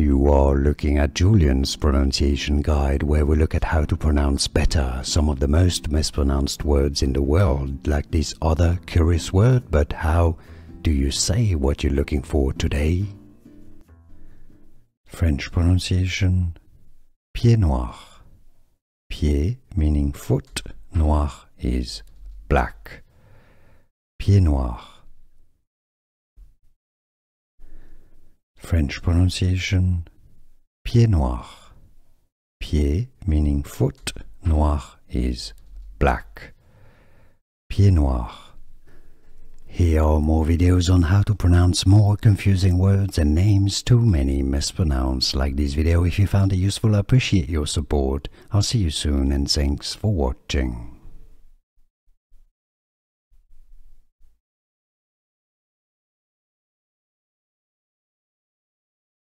You are looking at Julian's pronunciation guide, where we look at how to pronounce better some of the most mispronounced words in the world, like this other curious word, but how do you say what you're looking for today? French pronunciation, pied noir. Pied meaning foot, noir is black. Pied noir. French pronunciation, pied noir. Pied meaning foot, noir is black. Pied noir. Here are more videos on how to pronounce more confusing words and names too many mispronounced. Like this video if you found it useful. I appreciate your support. I'll see you soon and thanks for watching.